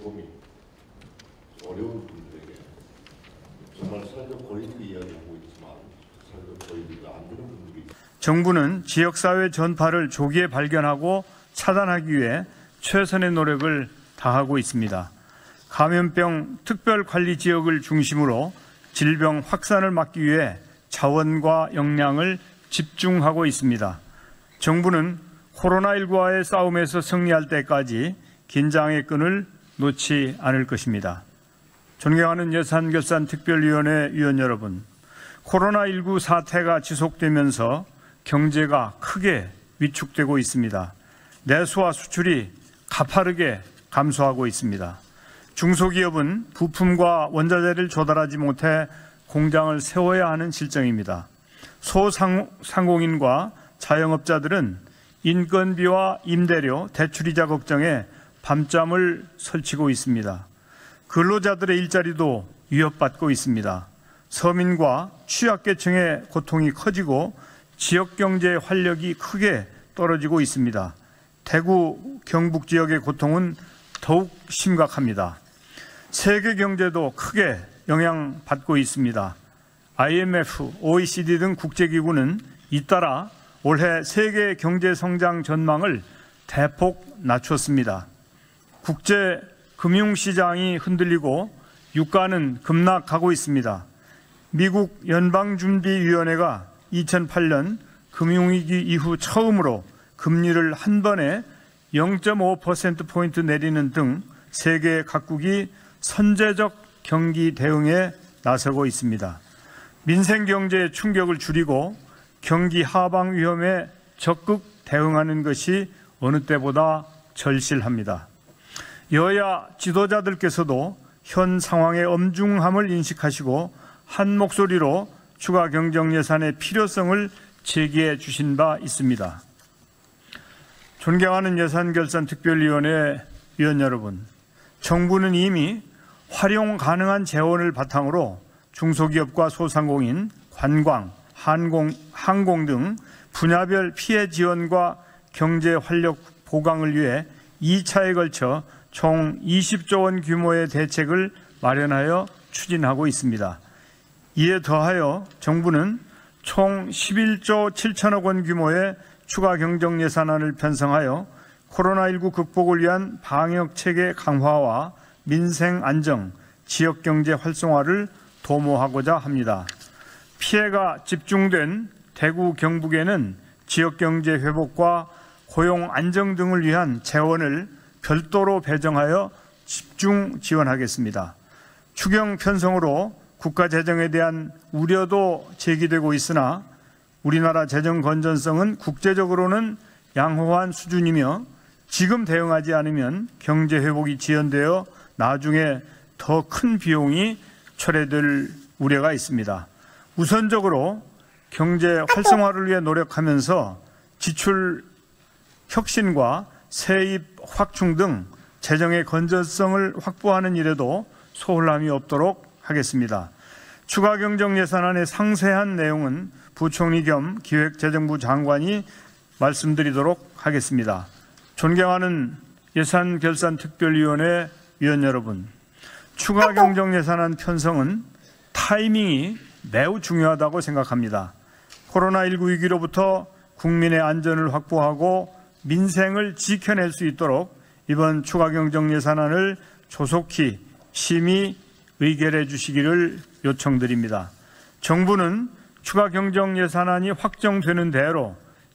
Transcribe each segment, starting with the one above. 고민, 어려운 분들에게 정말 사회적 권리를 이야기하고 있지만 사회적 권리가 안 되는 분들이 있습니다. 정부는 지역사회 전파를 조기에 발견하고 차단하기 위해 최선의 노력을 다하고 있습니다. 감염병 특별관리지역을 중심으로 질병 확산을 막기 위해 자원과 역량을 집중하고 있습니다. 정부는 코로나19와의 싸움에서 승리할 때까지 긴장의 끈을 놓지 않을 것입니다. 존경하는 예산결산특별위원회 위원 여러분, 코로나19 사태가 지속되면서 경제가 크게 위축되고 있습니다. 내수와 수출이 가파르게 감소하고 있습니다. 중소기업은 부품과 원자재를 조달하지 못해 공장을 세워야 하는 실정입니다. 소상공인과 자영업자들은 인건비와 임대료, 대출이자 걱정에 밤잠을 설치고 있습니다. 근로자들의 일자리도 위협받고 있습니다. 서민과 취약계층의 고통이 커지고 지역경제의 활력이 크게 떨어지고 있습니다. 대구, 경북 지역의 고통은 더욱 심각합니다. 세계 경제도 크게 영향받고 있습니다. IMF, OECD 등 국제기구는 잇따라 올해 세계 경제 성장 전망을 대폭 낮췄습니다. 국제 금융시장이 흔들리고 유가는 급락하고 있습니다. 미국 연방준비위원회가 2008년 금융위기 이후 처음으로 금리를 한 번에 0.5%포인트 내리는 등 세계 각국이 선제적 경기 대응에 나서고 있습니다. 민생경제의 충격을 줄이고 경기 하방 위험에 적극 대응하는 것이 어느 때보다 절실합니다. 여야 지도자들께서도 현 상황의 엄중함을 인식하시고 한 목소리로 추가 경정예산의 필요성을 제기해 주신 바 있습니다. 존경하는 예산결산특별위원회 위원 여러분, 정부는 이미 활용 가능한 재원을 바탕으로 중소기업과 소상공인, 관광, 항공 등 분야별 피해 지원과 경제 활력 보강을 위해 2차에 걸쳐 총 20조 원 규모의 대책을 마련하여 추진하고 있습니다. 이에 더하여 정부는 총 11조 7천억 원 규모의 추가 경정예산안을 편성하여 코로나19 극복을 위한 방역체계 강화와 민생 안정, 지역경제 활성화를 도모하고자 합니다. 피해가 집중된 대구, 경북에는 지역경제 회복과 고용 안정 등을 위한 재원을 별도로 배정하여 집중 지원하겠습니다. 추경 편성으로 국가 재정에 대한 우려도 제기되고 있으나 우리나라 재정 건전성은 국제적으로는 양호한 수준이며 지금 대응하지 않으면 경제 회복이 지연되어 나중에 더 큰 비용이 초래될 우려가 있습니다. 우선적으로 경제 활성화를 위해 노력하면서 지출 혁신과 세입 확충 등 재정의 건전성을 확보하는 일에도 소홀함이 없도록 하겠습니다. 추가 경정예산안의 상세한 내용은 부총리 겸 기획재정부 장관이 말씀드리도록 하겠습니다. 존경하는 예산결산특별위원회 위원 여러분, 추가 경정예산안 편성은 타이밍이 매우 중요하다고 생각합니다. 코로나19 위기로부터 국민의 안전을 확보하고 민생을 지켜낼 수 있도록 이번 추가 경정예산안을 조속히 심의 의결해 주시기를 요청드립니다. 정부는 추가 경정예산안이 확정되는 대로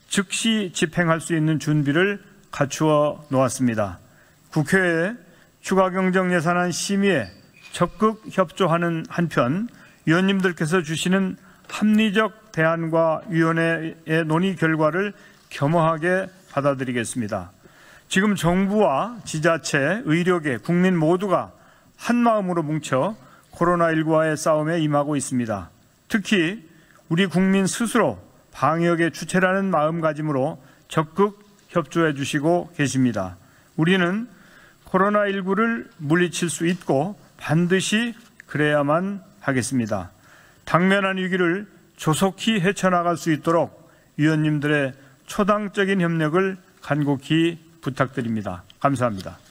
즉시 집행할 수 있는 준비를 갖추어 놓았습니다. 국회에 추가 경정예산안 심의에 적극 협조하는 한편 위원님들께서 주시는 합리적 대안과 위원회의 논의 결과를 겸허하게 받아들이겠습니다. 지금 정부와 지자체, 의료계, 국민 모두가 한마음으로 뭉쳐 코로나19와의 싸움에 임하고 있습니다. 특히 우리 국민 스스로 방역의 주체라는 마음가짐으로 적극 협조해 주시고 계십니다. 우리는 코로나19를 물리칠 수 있고 반드시 그래야만 하겠습니다. 당면한 위기를 조속히 헤쳐나갈 수 있도록 위원님들의 초당적인 협력을 간곡히 부탁드립니다. 감사합니다.